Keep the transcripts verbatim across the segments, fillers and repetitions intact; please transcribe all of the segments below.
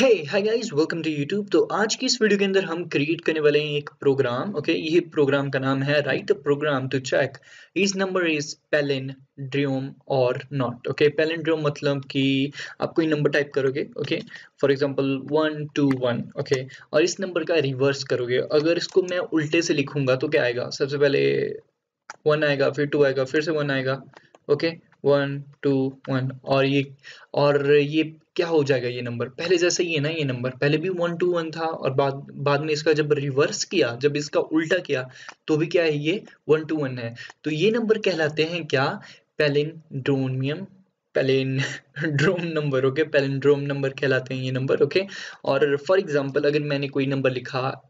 Hey, hi guys, welcome to YouTube। तो आज की इस वीडियो के अंदर हम क्रिएट करने वाले हैं एक प्रोग्राम। Okay okay? ये प्रोग्राम का नाम है write a program to check is number is palindrome और नॉट। ओके पैलिंड्रोम मतलब कि आप कोई नंबर टाइप करोगे, okay for example one two one, okay और इस नंबर का रिवर्स करोगे। अगर इसको मैं उल्टे से लिखूंगा तो क्या आएगा? सबसे पहले वन आएगा, फिर टू आएगा, फिर से वन आएगा। ओके वन टू वन, और ये और ये क्या हो जाएगा? ये नंबर पहले जैसा ही है ना, ये नंबर पहले भी वन टू वन था और बाद बाद में इसका जब रिवर्स किया, जब इसका उल्टा किया तो भी क्या है? ये वन टू वन है। तो ये नंबर कहलाते हैं क्या? Palindromium palindrome number. Okay palindrome number कहलाते हैं ये नंबर। ओके और फॉर एग्जाम्पल अगर मैंने कोई नंबर लिखा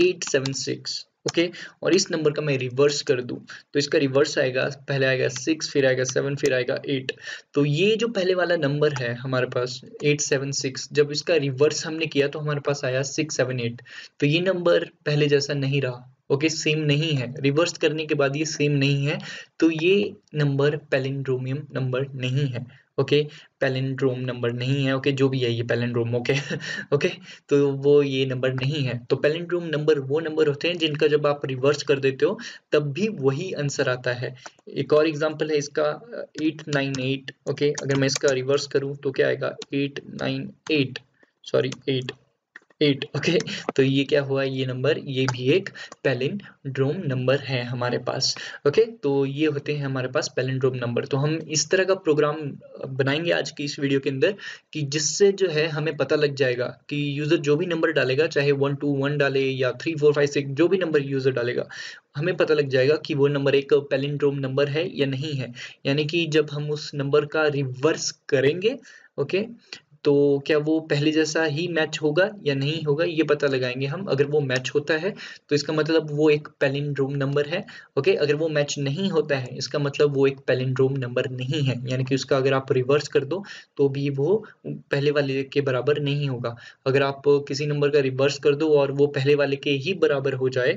eight seven six, okay okay, और इस नंबर का मैं रिवर्स कर दूं तो इसका रिवर्स आएगा, पहले आएगा सिक्स, फिर आएगा सेवन, फिर आएगा एट। तो ये जो पहले वाला नंबर है हमारे पास एट सेवन सिक्स, जब इसका रिवर्स हमने किया तो हमारे पास आया सिक्स सेवन एट। तो ये नंबर पहले जैसा नहीं रहा, ओके okay, सेम नहीं है। रिवर्स करने के बाद ये सेम नहीं है, तो ये नंबर पैलिंड्रोमियम नंबर नहीं है। ओके okay, पैलिंड्रोम नंबर नहीं है। ओके okay, जो भी है ये पैलिंड्रोम। ओके ओके तो वो ये नंबर नहीं है। तो पैलिंड्रोम नंबर वो नंबर होते हैं जिनका जब आप रिवर्स कर देते हो तब भी वही आंसर आता है। एक और एग्जांपल है इसका एट नाइन एट। ओके अगर मैं इसका रिवर्स करूं तो क्या आएगा? Eight nine eight, sorry eight eight. Okay तो ये क्या हुआ? ये नंबर, ये भी एक पैलिंड्रोम नंबर है हमारे पास। ओके okay, तो ये होते हैं हमारे पास पैलिंड्रोम नंबर। तो हम इस तरह का प्रोग्राम बनाएंगे आज की इस वीडियो के अंदर कि जिससे जो है हमें पता लग जाएगा कि यूजर जो भी नंबर डालेगा, चाहे वन टू वन डाले या थ्री फोर फाइव सिक्स, जो भी नंबर यूजर डालेगा हमें पता लग जाएगा कि वो नंबर एक पैलिंड्रोम नंबर है या नहीं है। यानी कि जब हम उस नंबर का रिवर्स करेंगे ओके okay, तो क्या वो पहले जैसा ही मैच होगा या नहीं होगा, ये पता लगाएंगे हम। अगर वो मैच होता है तो इसका मतलब वो एक पैलिंड्रोम नंबर है। ओके अगर वो मैच नहीं होता है इसका मतलब वो एक पैलिंड्रोम नंबर नहीं है। यानी कि उसका अगर आप रिवर्स कर दो तो भी वो पहले वाले के बराबर नहीं होगा। अगर आप किसी नंबर का रिवर्स कर दो और वो पहले वाले के ही बराबर हो जाए,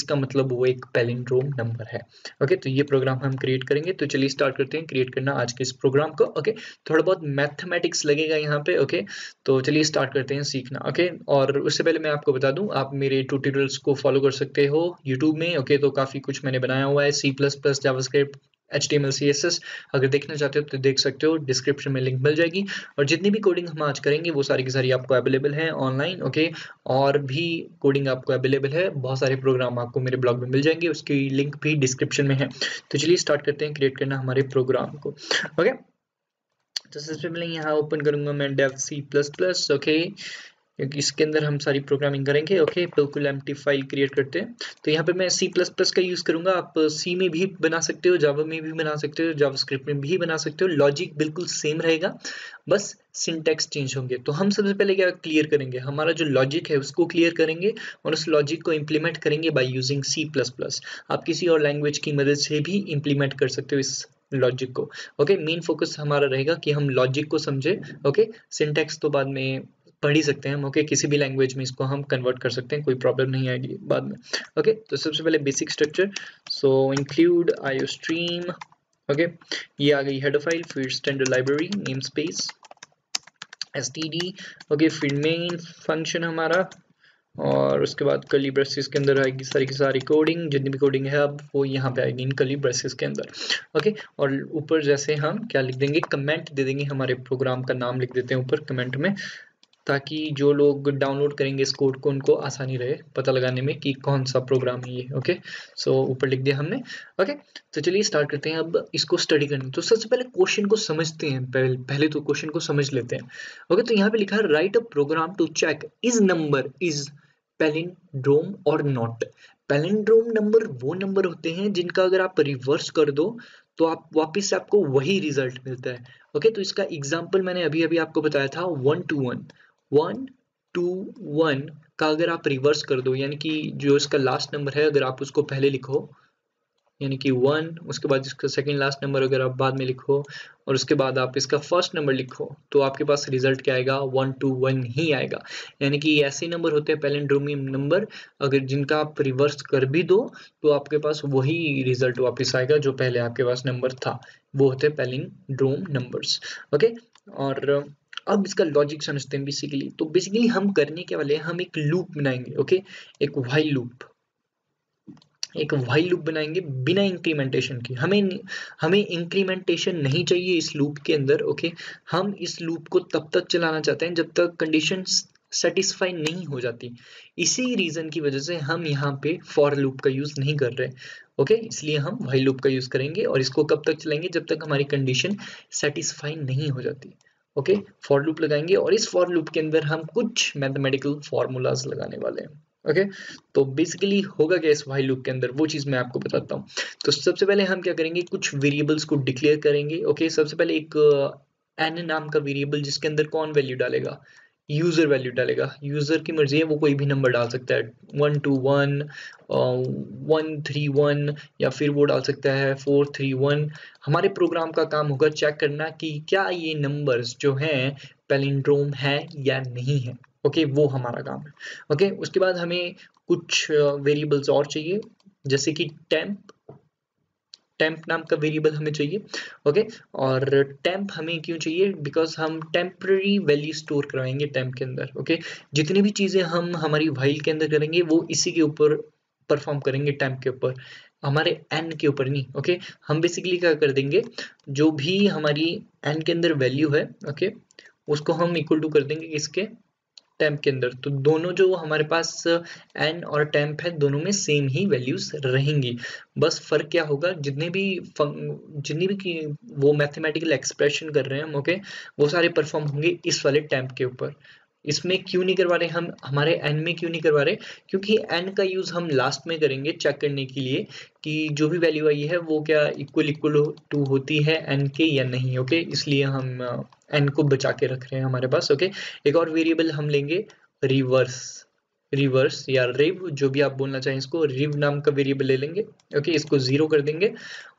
इसका मतलब वो एक पैलिंड्रोम नंबर है। ओके तो ये प्रोग्राम हम क्रिएट करेंगे। तो चलिए स्टार्ट करते हैं क्रिएट करना आज के इस प्रोग्राम को। ओके थोड़ा बहुत मैथमेटिक्स लगेगा यहाँ पे। ओके तो चलिए स्टार्ट करते हैं सीखना। ओके और उससे पहले मैं आपको बता दूं, आप मेरे ट्यूटोरियल्स को फॉलो कर सकते हो यूट्यूब में। ओके तो काफी कुछ मैंने बनाया हुआ है C plus plus, JavaScript, H T M L, C S S. अगर देखना चाहते हो तो देख सकते हो, डिस्क्रिप्शन में लिंक मिल जाएगी। और जितनी भी कोडिंग हम आज करेंगे वो सारी की सारी आपको अवेलेबल है ऑनलाइन। ओके और भी कोडिंग आपको अवेलेबल है, बहुत सारे प्रोग्राम आपको मेरे ब्लॉग में मिल जाएंगे, उसकी लिंक भी डिस्क्रिप्शन में है। तो चलिए स्टार्ट करते हैं क्रिएट करना हमारे प्रोग्राम को। ओके तो सबसे पहले यहाँ ओपन करूंगा मैं Dev C plus plus. Okay इसके अंदर हम सारी प्रोग्रामिंग करेंगे। ओके बिल्कुल एम्प्टी फाइल क्रिएट करते हैं। तो यहाँ पे मैं सी प्लस प्लस का यूज़ करूंगा। आप सी में भी बना सकते हो, जावा में भी बना सकते हो, जावास्क्रिप्ट में भी बना सकते हो। लॉजिक बिल्कुल सेम रहेगा, बस सिंटैक्स चेंज होंगे। तो हम सबसे पहले क्या क्लियर करेंगे? हमारा जो लॉजिक है उसको क्लियर करेंगे और उस लॉजिक को इम्प्लीमेंट करेंगे by using C plus plus. आप किसी और लैंग्वेज की मदद से भी इम्प्लीमेंट कर सकते हो इस लॉजिक को। ओके मेन फोकस हमारा रहेगा कि हम लॉजिक को समझे। ओके सिंटैक्स तो बाद में पढ़ ही सकते हैं हम। ओके किसी भी लैंग्वेज में इसको हम कन्वर्ट कर सकते हैं, कोई प्रॉब्लम नहीं आएगी बाद में। ओके तो सबसे पहले basic structure, so include IO stream. Okay ये आ गई हेडर फाइल, फिर standard library name space S T D. Okay फिर मेन फंक्शन हमारा, और उसके बाद कर्ली ब्रेसेस के अंदर आएगी सारी की सारी कोडिंग। जितनी भी कोडिंग है अब वो यहाँ पे आएगी इन कर्ली ब्रेसेस के अंदर। ओके और ऊपर जैसे हम क्या लिख देंगे? कमेंट दे देंगे, हमारे प्रोग्राम का नाम लिख देते हैं ऊपर कमेंट में, ताकि जो लोग डाउनलोड करेंगे इस कोड को उनको आसानी रहे पता लगाने में कि कौन सा प्रोग्राम है ये। ओके सो ऊपर लिख दिया हमने। ओके तो चलिए स्टार्ट करते हैं अब इसको स्टडी करने। तो सबसे पहले क्वेश्चन को समझते हैं, पहले पहले तो क्वेश्चन को समझ लेते हैं। ओके तो यहाँ पे लिखा है write a program to check is number is palindrome और नॉट। पैलिंड्रोम नंबर वो नंबर होते हैं जिनका अगर आप रिवर्स कर दो तो आप वापस से आपको वही रिजल्ट मिलता है। ओके तो इसका एग्जाम्पल मैंने अभी अभी आपको बताया था one two one. One two one का अगर आप रिवर्स कर दो, यानी कि जो इसका लास्ट नंबर है अगर आप उसको पहले लिखो, यानी कि वन, उसके बाद इसका सेकंड लास्ट नंबर अगर आप बाद में लिखो और उसके बाद आप इसका फर्स्ट नंबर लिखो, तो आपके पास रिजल्ट क्या आएगा? वन टू वन ही आएगा। यानी कि ऐसे नंबर होते हैं पैलिंड्रोमियम नंबर, अगर जिनका आप रिवर्स कर भी दो तो आपके पास वही रिजल्ट वापस आएगा जो पहले आपके पास नंबर था। वो होते हैं पैलिंड्रोम नंबर्स। ओके और अब इसका लॉजिक समझते हैं बेसिकली। तो बेसिकली हम करने के वाले हैं, हम एक लूप बनाएंगे, ओके, एक व्हाइल लूप, एक व्हाइल लूप बनाएंगे बिना इंक्रीमेंटेशन की। हमें हमें इंक्रीमेंटेशन नहीं चाहिए इस लूप के अंदर, ओके। हम इस लूप को तब तक चलाना चाहते हैं जब तक कंडीशन सेटिस्फाई नहीं हो जाती। इसी रीजन की वजह से हम यहाँ पे फॉर लूप का यूज नहीं कर रहे, ओके। इसलिए हम व्हाइल लूप का यूज करेंगे और इसको कब तक चलाएंगे, जब तक हमारी कंडीशन सेटिस्फाई नहीं हो जाती, ओके। फॉर लूप लगाएंगे और इस फॉर लूप के अंदर हम कुछ मैथमेटिकल फॉर्मूलाज लगाने वाले हैं, ओके okay? तो बेसिकली होगा क्या इस व्हाइल लूप के अंदर, वो चीज़ मैं आपको बताता हूँ। तो सबसे पहले हम क्या करेंगे, कुछ वेरिएबल्स को डिक्लेयर करेंगे, ओके okay? सबसे पहले एक एन uh, नाम का वेरिएबल, जिसके अंदर कौन वैल्यू डालेगा, यूजर वैल्यू डालेगा। यूजर की मर्जी है, वो कोई भी नंबर डाल सकता है, one two one one three one या फिर वो डाल सकता है फोर थ्री वन। हमारे प्रोग्राम का काम होगा चेक करना कि क्या ये नंबर्स जो हैं पैलिंड्रोम है या नहीं है, ओके okay, वो हमारा काम है, ओके okay? उसके बाद हमें कुछ वेरिएबल्स और चाहिए, जैसे कि टेम्प, टेम्प नाम का वेरिएबल हमें चाहिए, ओके okay? और टेम्प हमें क्यों चाहिए, बिकॉज हम टेम्पररी वैल्यू स्टोर करवाएंगे टेम्प के अंदर, ओके okay? जितनी भी चीज़ें हम हमारी व्हाइल के अंदर करेंगे वो इसी के ऊपर परफॉर्म करेंगे, टेम्प के ऊपर, हमारे एन के ऊपर नहीं, ओके okay? हम बेसिकली क्या कर देंगे, जो भी हमारी एन के अंदर वैल्यू है, ओके okay? उसको हम इक्वल टू कर देंगे इसके टेम्प के अंदर। तो दोनों जो हमारे पास एन और टेम्प है, दोनों में सेम ही वैल्यूज रहेंगी, बस फर्क क्या होगा, जितने भी जितनी भी वो मैथमेटिकल एक्सप्रेशन कर रहे हैं हम, ओके, वो सारे परफॉर्म होंगे इस वाले टेम्प के ऊपर। इसमें क्यों नहीं करवा रहे हम, हमारे एन में क्यों नहीं करवा रहे, क्योंकि एन का यूज हम लास्ट में करेंगे चेक करने के लिए कि जो भी वैल्यू आई है वो क्या इक्वल इक्वल टू होती है एन के या नहीं, ओके। इसलिए हम एन को बचा के रख रहे हैं हमारे पास, ओके। एक और वेरिएबल हम लेंगे रिवर्स, रिवर्स या रिव, जो भी आप बोलना चाहें इसको, रिव नाम का वेरिएबल ले लेंगे, ओके। इसको जीरो कर देंगे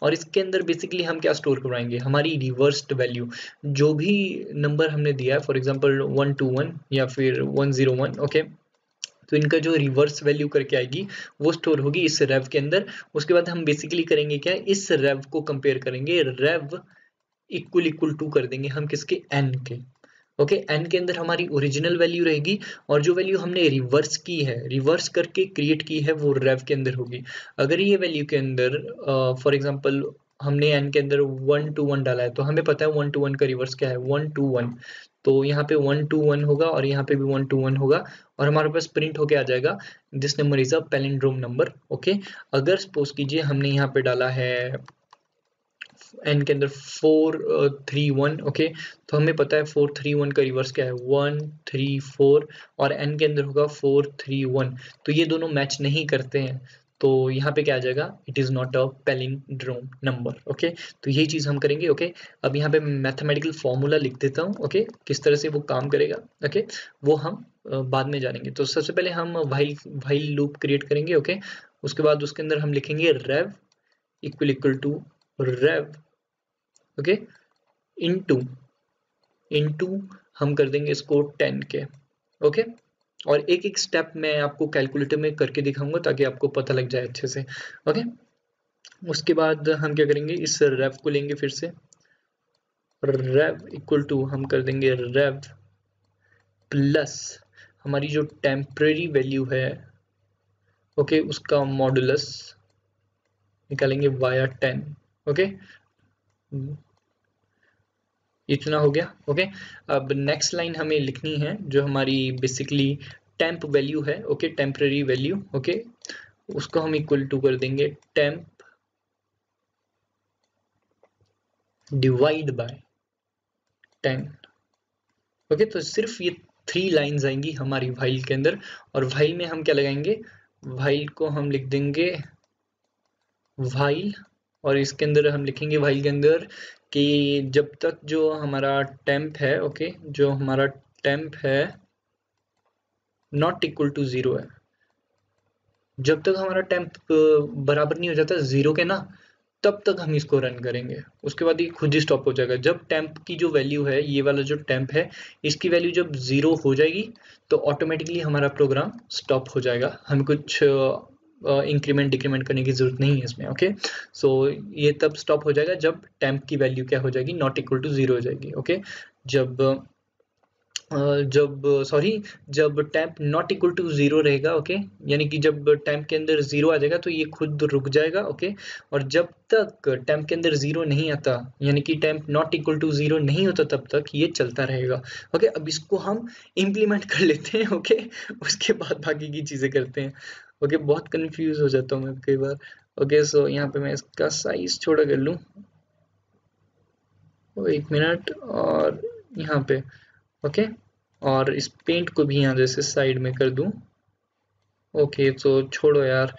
और इसके अंदर बेसिकली हम क्या स्टोर करवाएंगे, हमारी रिवर्स्ड वैल्यू, जो भी नंबर हमने दिया है, for example one two one या फिर वन जीरो वन, ओके, तो इनका जो रिवर्स वैल्यू करके आएगी वो स्टोर होगी इस रेव के अंदर। उसके बाद हम बेसिकली करेंगे क्या, इस रेव को कंपेयर करेंगे, रेव इक्वल इक्वल टू कर देंगे हम किसके, एन के, ओके okay, एन के अंदर हमारी ओरिजिनल वैल्यू रहेगी और जो वैल्यू हमने रिवर्स की है, रिवर्स करके क्रिएट की है, वो रेव के अंदर होगी। अगर ये वैल्यू के अंदर फॉर uh, एग्जांपल हमने एन के अंदर वन टू वन डाला है, तो हमें पता है वन टू वन का रिवर्स क्या है, वन टू वन, तो यहाँ पे वन टू वन होगा और यहाँ पे भी वन टू वन होगा और हमारे पास प्रिंट होके आ जाएगा this number is a palindrome number, okay. अगर सपोज कीजिए हमने यहाँ पे डाला है एन के अंदर फोर थ्री वन, ओके, तो हमें पता है फोर थ्री वन का रिवर्स क्या है, वन थ्री फोर, और एन के अंदर होगा फोर थ्री वन, तो ये दोनों मैच नहीं करते हैं, तो यहाँ पे क्या आ जाएगा, it is not a palindrome number, okay. तो यही चीज हम करेंगे, ओके okay? अब यहाँ पे मैथमेटिकल फॉर्मूला लिख देता हूँ, ओके okay? किस तरह से वो काम करेगा, ओके okay? वो हम बाद में जानेंगे। तो सबसे पहले हम व्हाइल व्हाइल लूप क्रिएट करेंगे, ओके okay? उसके बाद उसके अंदर हम लिखेंगे rev equal equal to rev, okay, into into हम कर देंगे इसको टेन के, ओके okay? और एक एक स्टेप मैं आपको कैलकुलेटर में करके दिखाऊंगा ताकि आपको पता लग जाए अच्छे से, ओके okay? उसके बाद हम क्या करेंगे, इस रेव को लेंगे, फिर से रेव इक्वल टू हम कर देंगे रेव प्लस हमारी जो टेम्परेरी वैल्यू है, ओके okay? उसका मॉडुलस निकालेंगे वाया टेन, ओके, इतना हो गया, ओके okay? अब नेक्स्ट लाइन हमें लिखनी है जो हमारी बेसिकली टेम्प वैल्यू है, ओके, टेम्पररी वैल्यू, ओके, उसको हम इक्वल टू कर देंगे temp divide by ten, okay. तो सिर्फ ये थ्री लाइंस आएंगी हमारी व्हाइल के अंदर और व्हाइल में हम क्या लगाएंगे, व्हाइल को हम लिख देंगे व्हाइल और इसके अंदर हम लिखेंगे व्हाइल के अंदर कि जब तक जो हमारा टेम्प है, ओके okay, जो हमारा टेम्प है नॉट इक्वल टू जीरो है, जब तक हमारा टेम्प बराबर नहीं हो जाता जीरो के ना, तब तक हम इसको रन करेंगे। उसके बाद ये खुद ही स्टॉप हो जाएगा। जब टेम्प की जो वैल्यू है, ये वाला जो टेम्प है, इसकी वैल्यू जब जीरो हो जाएगी तो ऑटोमेटिकली हमारा प्रोग्राम स्टॉप हो जाएगा, हम कुछ इंक्रीमेंट uh, डिक्रीमेंट करने की जरूरत नहीं है इसमें, ओके okay? सो so, ये तब स्टॉप हो जाएगा जब टेम्प की वैल्यू क्या हो जाएगी, नॉट इक्वल टू जीरो हो जाएगी, ओके okay? जब जब सॉरी जब temp not equal to zero रहेगा, ओके, यानी कि जब temp के अंदर जीरो आ जाएगा तो ये खुद रुक जाएगा, ओके, और जब तक temp के अंदर जीरो नहीं आता, यानी कि temp not equal to zero नहीं होता, तब तक ये चलता रहेगा, ओके। अब इसको हम इम्प्लीमेंट कर लेते हैं, ओके, उसके बाद बाकी की चीज़ें करते हैं, ओके। बहुत कन्फ्यूज़ हो जाता हूँ मैं कई बार, ओके। सो यहाँ पे मैं इसका साइज़ छोटा कर लूँ, एक मिनट, और यहाँ पे ओके, और इस पेंट को भी यहाँ जैसे साइड में कर दूँ, ओके। तो छोड़ो यार,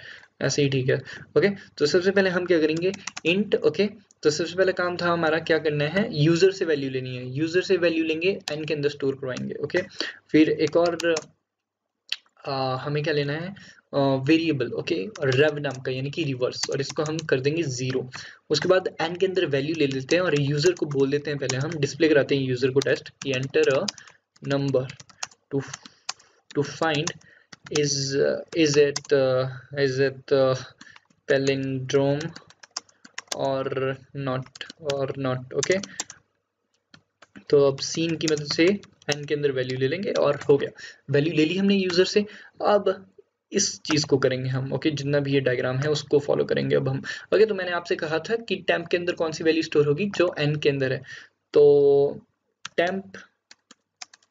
ऐसे ही ठीक है, ओके। तो सबसे पहले हम क्या करेंगे, इंट, ओके। तो सबसे पहले काम था हमारा क्या करना है, यूज़र से वैल्यू लेनी है, यूज़र से वैल्यू लेंगे, एन के अंदर स्टोर करवाएंगे, ओके। फिर एक और आ, हमें क्या लेना है, वेरिएबल, ओके, और रेव नाम का, यानी कि रिवर्स, और इसको हम कर देंगे जीरो। उसके बाद एन के अंदर वैल्यू ले लेते हैं और यूज़र को बोल देते हैं, पहले हम डिस्प्ले कराते हैं यूज़र को टेस्ट कि enter a number to to find is is it is it palindrome और नॉट और नॉट, ओके। तो अब सीन की मदद से एन के अंदर वैल्यू ले लेंगे और हो गया, वैल्यू ले ली हमने यूज़र से। अब इस चीज़ को करेंगे हम, ओके, जितना भी ये डायग्राम है उसको फॉलो करेंगे अब हम, ओके। तो मैंने आपसे कहा था कि टेम्प के अंदर कौन सी वैल्यू स्टोर होगी, जो एन के अंदर है, तो टेम्प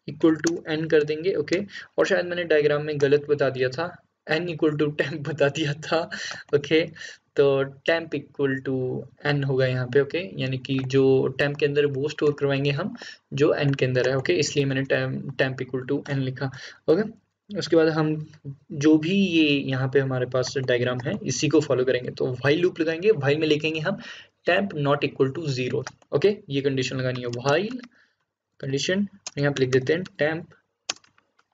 इक्वल टू एन कर देंगे, ओके। और शायद मैंने डायग्राम में गलत बता दिया था, एन इक्वल टू टेम्प बता दिया था, ओके। तो टेम्प इक्वल टू एन होगा यहाँ पे, ओके, यानी कि जो टेम्प के अंदर वो स्टोर करवाएंगे हम जो एन के अंदर है, ओके, इसलिए मैंने टेम्प इक्वल टू एन लिखा, ओके। उसके बाद हम जो भी ये यहाँ पे हमारे पास डायग्राम है इसी को फॉलो करेंगे, तो व्हाइल लूप लगाएंगे, व्हाइल में लिखेंगे हम temp not equal to zero, okay, ये कंडीशन लगानी है, व्हाइल कंडीशन, यहाँ पे लिख देते हैं temp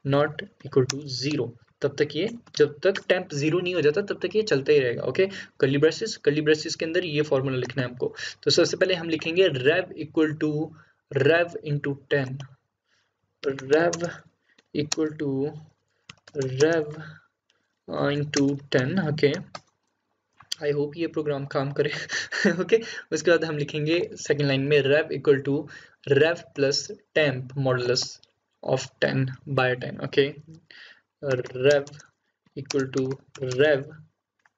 not equal to zero, तब तक ये, जब तक टेम्प जीरो नहीं हो जाता तब तक ये चलता ही रहेगा, okay. Curly braces, curly braces के अंदर ये फॉर्मूला लिखना है हमको, तो सबसे पहले हम लिखेंगे rev equal to rev into ten, rev equal to rev into ten, okay. I hope ये प्रोग्राम काम करे, ओके। उसके बाद हम लिखेंगे सेकेंड लाइन में rev equal to rev plus temp modulus of ten by ten, okay, rev equal to rev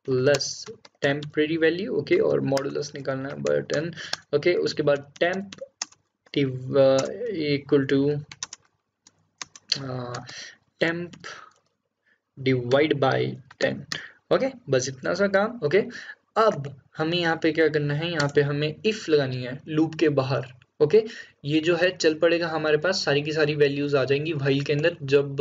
plus temporary value, okay, और modulus निकालना है बाय टेन, ओके। उसके बाद temp equal to temp divide by ten, okay, बस इतना सा काम, okay. अब हमें यहाँ पे क्या करना है, यहाँ पे हमें इफ लगानी है लूप के बाहर, ओके। okay, ये जो है चल पड़ेगा हमारे पास, सारी की सारी वैल्यूज आ जाएंगी व्हाइल के अंदर, जब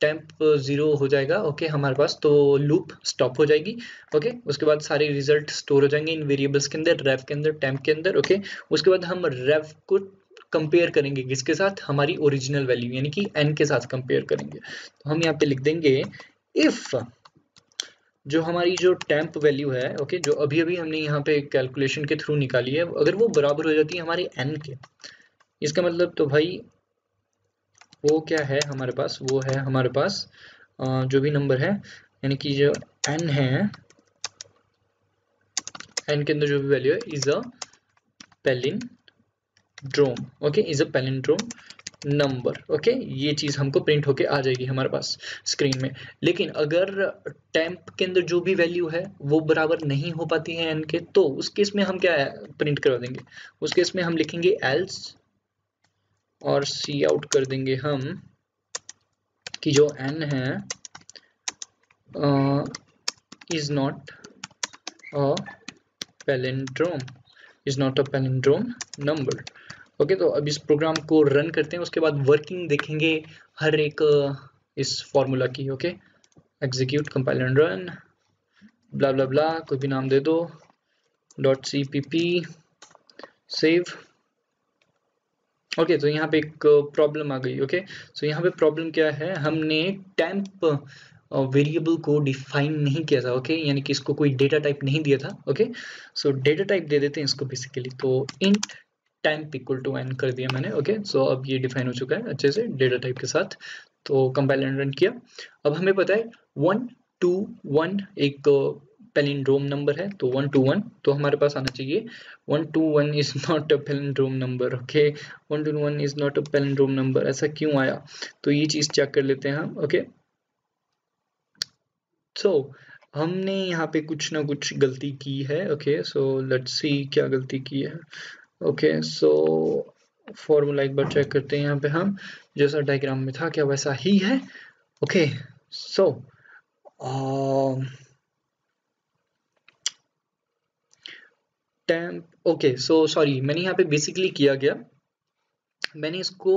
टेम्प जीरो हो जाएगा, ओके, okay, हमारे पास, तो लूप स्टॉप हो जाएगी, ओके। okay, उसके बाद सारे रिजल्ट स्टोर हो जाएंगे इन वेरिएबल्स के अंदर, रेव के अंदर, टेम्प के अंदर, ओके। okay, उसके बाद हम रेव को कंपेयर करेंगे किसके साथ, हमारी ओरिजिनल वैल्यू यानी कि एन के साथ कंपेयर करेंगे, तो हम यहाँ पे लिख देंगे इफ जो हमारी जो टेम्प वैल्यू है, ओके, okay, जो अभी अभी हमने यहाँ पे कैलकुलेशन के थ्रू निकाली है, अगर वो बराबर हो जाती है हमारे एन के, इसका मतलब तो भाई वो क्या है हमारे पास, वो है हमारे पास जो भी नंबर है, यानी कि जो एन है, एन के अंदर जो भी वैल्यू है is a palindrome, okay, is a palindrome number, okay, ये चीज़ हमको प्रिंट होके आ जाएगी हमारे पास स्क्रीन में। लेकिन अगर टेम्प के अंदर जो भी वैल्यू है वो बराबर नहीं हो पाती है एन के, तो उस केस में हम क्या प्रिंट करवा देंगे, उस केस में हम लिखेंगे एल्स और सी आउट कर देंगे हम कि जो एन है is not a palindrome, is not a palindrome number, okay. okay, तो अब इस प्रोग्राम को रन करते हैं, उसके बाद वर्किंग देखेंगे हर एक इस फॉर्मूला की, okay. Execute, compile and run, ब्ला ब्ला ब्ला, कोई भी नाम दे दो, dot C P P, save, okay. तो यहाँ पे एक प्रॉब्लम आ गई, ओके। सो यहाँ पे प्रॉब्लम क्या है, हमने टेम्प वेरिएबल को डिफाइन नहीं किया था, ओके, यानी कि इसको कोई डेटा टाइप नहीं दिया था, ओके। सो डेटा टाइप दे देते हैं इसको बेसिकली, तो int temp equal to N कर दिया मैंने, ओके। सो अब ये डिफाइन हो चुका है अच्छे से डेटा टाइप के साथ, तो कंपाइल एंड रन किया। अब हमें पता है वन टू वन एक पैलिंड्रोम नंबर है, तो वन टू वन तो हमारे पास आना चाहिए। One two one is not a palindrome number. Okay, one two one is not a palindrome number, ऐसा क्यों आया? तो ये चीज चेक कर लेते हैं हम। ओके, सो हमने यहाँ पे कुछ ना कुछ गलती की है। ओके, सो लेट्स सी क्या गलती की है। ओके, सो फॉर्मूला एक बार चेक करते हैं। यहाँ पे हम जैसा डायग्राम में था क्या वैसा ही है। Okay, so temp. Okay, so sorry, मैंने यहाँ पे बेसिकली किया गया, मैंने इसको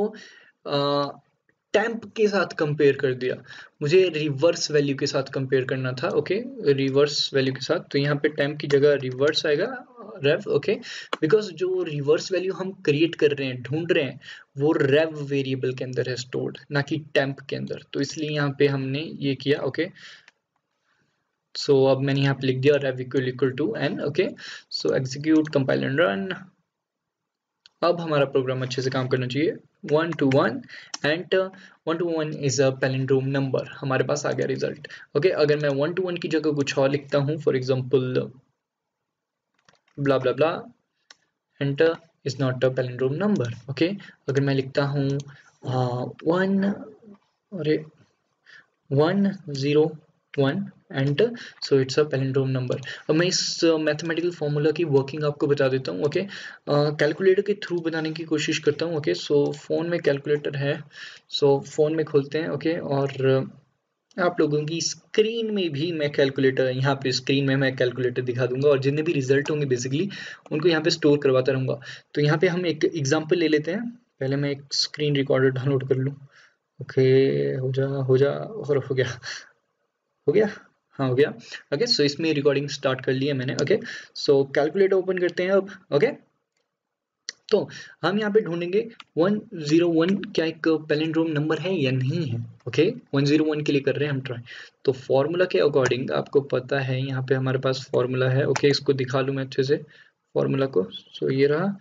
uh, टेम्प के साथ कंपेयर कर दिया, मुझे रिवर्स वैल्यू के साथ कंपेयर करना था। ओके, रिवर्स वैल्यू के साथ, तो यहाँ पे टेम्प की जगह रिवर्स आएगा, रेव। ओके, बिकॉज जो रिवर्स वैल्यू हम क्रिएट कर रहे हैं, ढूंढ रहे हैं, वो रेव वेरिएबल के अंदर है स्टोर्ड, ना कि टेम्प के अंदर, तो इसलिए यहाँ पे हमने ये किया। ओके, सो अब मैंने यहाँ पे लिख दिया rev equal equal to N. Okay, so execute, compile and run. अब हमारा प्रोग्राम अच्छे से काम करना चाहिए। One two one and one two one is a palindrome number, हमारे पास आ गया रिजल्ट। ओके, अगर मैं वन टू वन की जगह कुछ और लिखता हूँ, for example blah blah blah, and is not a palindrome number. Okay, अगर मैं लिखता हूँ वन, अरे one zero one, and so it's a palindrome number. अब मैं इस मैथमेटिकल फॉर्मूला की वर्किंग आपको बता देता हूँ। ओके, कैलकुलेटर के थ्रू बनाने की कोशिश करता हूँ। ओके, सो फोन में कैलकुलेटर है, सो so, फोन में खोलते हैं। ओके okay, और आप लोगों की स्क्रीन में भी मैं कैलकुलेटर, यहाँ पे स्क्रीन में मैं कैलकुलेटर दिखा दूंगा, और जितने भी रिजल्ट होंगे बेसिकली उनको यहाँ पे स्टोर करवाता रहूँगा। तो यहाँ पे हम एक एग्जाम्पल ले लेते हैं। पहले मैं एक स्क्रीन रिकॉर्डर डाउनलोड कर लूँ। ओके okay, हो जा हो जा और हो गया हो गया हाँ हो गया। ओके okay, सो so इसमें रिकॉर्डिंग स्टार्ट कर ली है मैंने। ओके, सो कैलकुलेटर ओपन करते हैं अब। Okay okay? तो हम यहाँ पे ढूंढेंगे वन जीरो वन क्या एक पैलिंड्रोम नंबर है या नहीं है। Okay okay? One zero one के लिए कर रहे हैं हम ट्राई। तो फॉर्मूला के अकॉर्डिंग आपको पता है यहाँ पे हमारे पास फॉर्मूला है। ओके okay, इसको दिखा लूँ मैं अच्छे से फॉर्मूला को। सो so ये रहा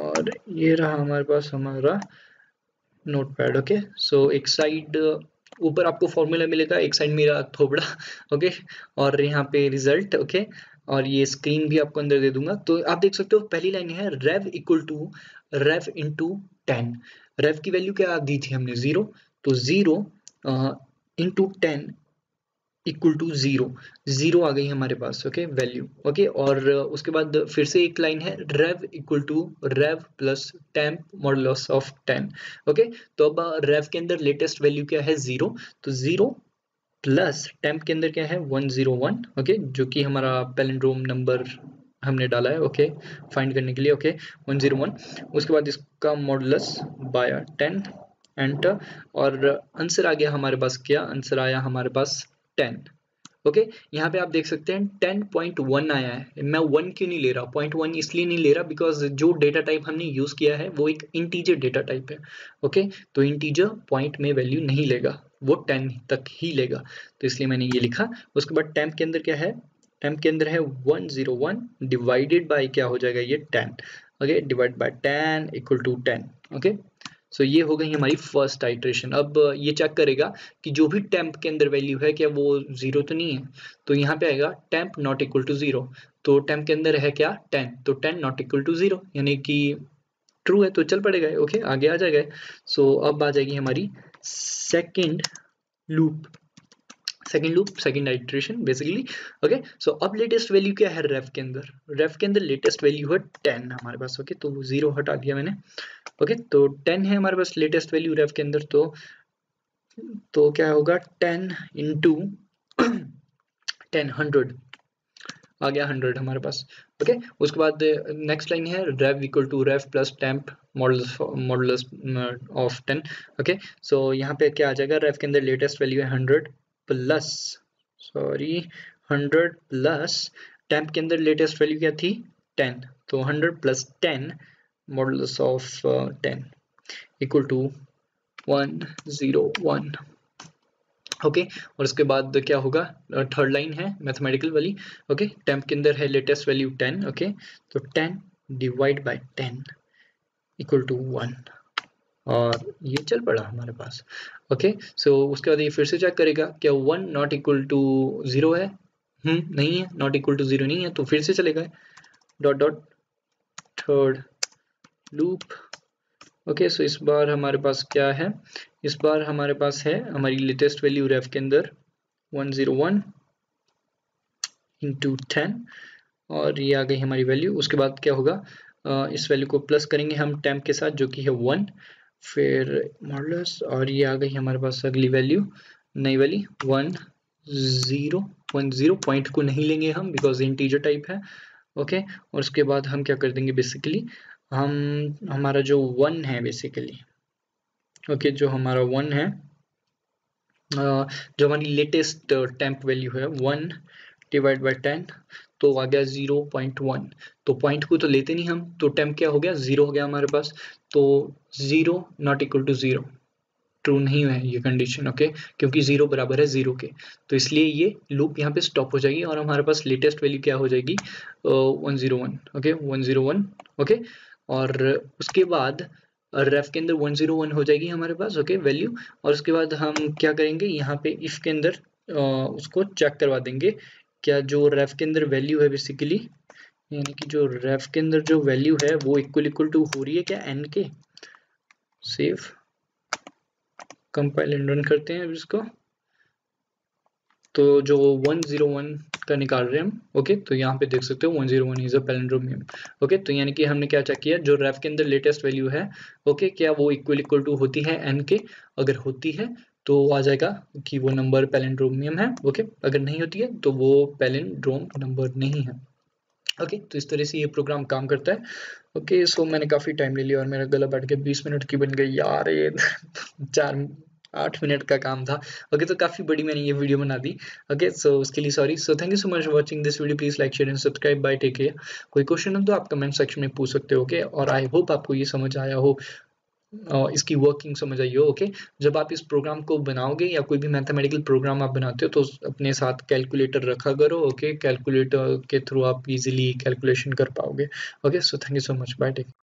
और ये रहा हमारे पास हमारा नोट पैड। ओके, सो एक साइड ऊपर आपको फॉर्मूला मिलेगा, एक साइड मेरा थोबड़ा। ओके, और यहाँ पे रिजल्ट। ओके, और ये स्क्रीन भी आपको अंदर दे दूंगा। तो आप देख सकते हो पहली लाइन है rev equal to rev into ten. Rev की वैल्यू क्या दी थी हमने? जीरो। तो zero into ten equal to zero, zero आ गई हमारे पास। Okay value. ओके, और उसके बाद फिर से एक लाइन है rev equal to rev plus temp modulus of ten. Okay, तो अब रेव के अंदर लेटेस्ट वैल्यू क्या है? जीरो। तो जीरो प्लस टेम्प के अंदर क्या है? One zero one. ओके, जो कि हमारा पैलिंड्रोम नंबर हमने डाला है। ओके फाइंड करने के लिए। ओके वन जीरो वन, उसके बाद इसका मॉडुलस बाय टेन, एंटर, और आंसर आ गया हमारे पास। क्या आंसर आया हमारे पास? टेन। Okay okay? यहाँ पे आप देख सकते हैं टेन पॉइंट वन आया है। मैं वन क्यों नहीं ले रहा, पॉइंट वन इसलिए नहीं ले रहा बिकॉज जो डेटा टाइप हमने यूज किया है वो एक इंटीजर डेटा टाइप है। Okay okay? तो इंटीजर पॉइंट में वैल्यू नहीं लेगा, वो टेन तक ही लेगा, तो इसलिए मैंने ये लिखा। उसके बाद टेम्प के अंदर क्या है? टेम्प के अंदर है one zero one divided by क्या हो जाएगा ये? Ten. Okay, divide by ten equal to ten. Okay, so so, ये हो गई हमारी फर्स्ट आइट्रेशन। अब ये चेक करेगा कि जो भी टेम्प के अंदर वैल्यू है क्या वो जीरो तो नहीं है। तो यहाँ पे आएगा temp not equal to zero. तो टेम्प के अंदर है क्या? टेन। तो ten not equal to zero यानी कि ट्रू है, तो चल पड़ेगा। ओके okay, आगे आ जाएगा। सो so, अब आ जाएगी हमारी second loop, second loop second iteration basically. Okay, so अब लेटेस्ट वैल्यू क्या है रेफ के अंदर? रेफ के अंदर लेटेस्ट वैल्यू है टेन हमारे पास। ओके okay, तो जीरो हटा दिया मैंने। ओके okay, तो टेन है हमारे पास लेटेस्ट वैल्यू रेफ के अंदर। तो तो क्या होगा? टेन इंटू टेन, हंड्रेड आ गया, हंड्रेड हमारे पास। ओके okay, उसके बाद नेक्स्ट लाइन है rev equal to rev plus temp modulus modulus of ten. Okay, so यहाँ पे क्या आ जाएगा? रेव के अंदर लेटेस्ट वैल्यू है hundred plus sorry hundred plus temp के अंदर लेटेस्ट वैल्यू क्या थी? टेन। तो hundred plus ten modulus of ten equal to one zero one. Okay, और उसके बाद क्या होगा? थर्ड लाइन है मैथमेटिकल वाली। ओके okay, टेम्प के अंदर है latest value ten. Okay okay, तो ten divide by ten equal to one, और ये चल पड़ा हमारे पास। ओके okay, सो so उसके बाद ये फिर से चेक करेगा क्या one not equal to zero है? हम्म नहीं है, नॉट इक्वल टू जीरो नहीं है तो फिर से चले गए dot dot third loop. Okay so इस बार हमारे पास क्या है, इस बार हमारे पास है हमारी लेटेस्ट वैल्यू रेफ के अंदर one zero one into ten और ये आ गई हमारी वैल्यू। उसके बाद क्या होगा, आ, इस वैल्यू को प्लस करेंगे हम टेम्प के साथ जो कि है वन, फिर मॉडुलस और ये आ गई हमारे पास अगली वैल्यू नई वाली one zero one zero. Point को नहीं लेंगे हम बिकॉज इंटीजर टाइप है। Okay okay? और उसके बाद हम क्या कर देंगे बेसिकली हम हमारा जो वन है बेसिकली ओके okay, जो हमारा वन है जो हमारी लेटेस्ट टेम्प वैल्यू है वन डिवाइड बाय टेन तो आ गया जीरो पॉइंट वन। तो पॉइंट को तो लेते नहीं हम, तो टेम्प क्या हो गया जीरो हो गया हमारे पास। तो zero not equal to zero true नहीं है ये कंडीशन ओके okay? क्योंकि जीरो बराबर है जीरो के, तो इसलिए ये लूप यहाँ पे स्टॉप हो जाएगी और हमारे पास लेटेस्ट वैल्यू क्या हो जाएगी one zero one okay one zero one okay. और उसके बाद रेफ के अंदर वन जीरो वन हो जाएगी हमारे पास ओके okay, वैल्यू। और उसके बाद हम क्या करेंगे यहाँ पे इफ के अंदर आ, उसको चेक करवा देंगे क्या जो रेफ के अंदर वैल्यू है बेसिकली, यानी कि जो रेफ के अंदर जो वैल्यू है वो इक्वल इक्वल टू हो रही है क्या एन के। सेव कंपाइल एंड रन करते हैं इसको, तो जो वन जीरो वन का निकाल रहे हैं हम ओके तो यहाँ पे देख सकते हो one zero one is a palindrome okay. तो यानी कि हमने क्या चेक किया जो रेफ के अंदर लेटेस्ट वैल्यू है ओके क्या वो इक्वल इक्वल टू होती है एन के, अगर होती है तो आ जाएगा कि वो नंबर पैलिंड्रोमियम है ओके, अगर नहीं होती है तो वो पैलिंड्रोम नंबर नहीं है ओके। तो इस तरह से ये प्रोग्राम काम करता है ओके। सो मैंने काफ़ी टाइम ले लिया और मेरा गला बैठ के बीस मिनट की बन गई यार, ये चार आठ मिनट का काम था ओके okay, तो काफ़ी बड़ी मैंने ये वीडियो बना दी ओके okay, सो so उसके लिए sorry. So thank you so much for watching this video, please like share and subscribe bye take care. कोई क्वेश्चन हो तो आप कमेंट सेक्शन में पूछ सकते हो ओके okay? और आई होप आपको ये समझ आया हो, इसकी वर्किंग समझ आई हो ओके। जब आप इस प्रोग्राम को बनाओगे या कोई भी मैथमेटिकल प्रोग्राम आप बनाते हो तो अपने साथ कैलकुलेटर रखा करो ओके, कैलकुलेटर के थ्रू आप इजीली कैलकुलेशन कर पाओगे okay. So thank you so much bye take.